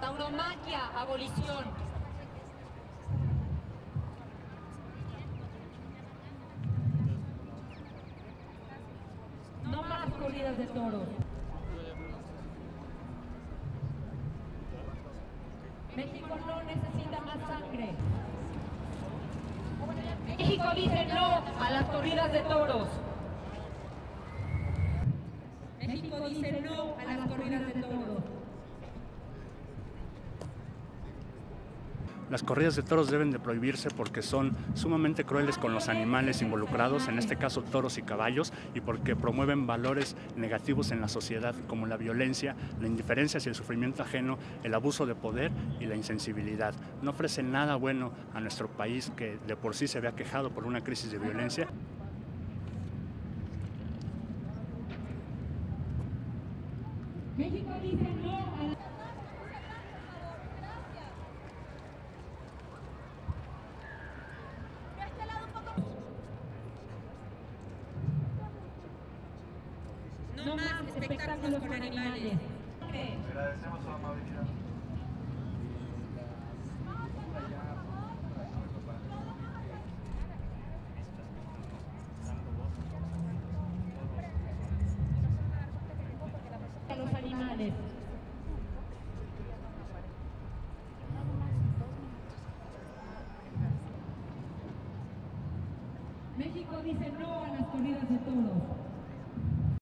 Tauromaquia, abolición. No más corridas de toros. México no necesita más sangre. México dice no a las corridas de toros. México dice no a las corridas de toros. Las corridas de toros deben de prohibirse porque son sumamente crueles con los animales involucrados, en este caso toros y caballos, y porque promueven valores negativos en la sociedad como la violencia, la indiferencia hacia el sufrimiento ajeno, el abuso de poder y la insensibilidad. No ofrecen nada bueno a nuestro país, que de por sí se había quejado por una crisis de violencia. México dice no a la... No más espectáculos con animales. Agradecemos su amabilidad. A los animales. México dice no a las corridas de toros.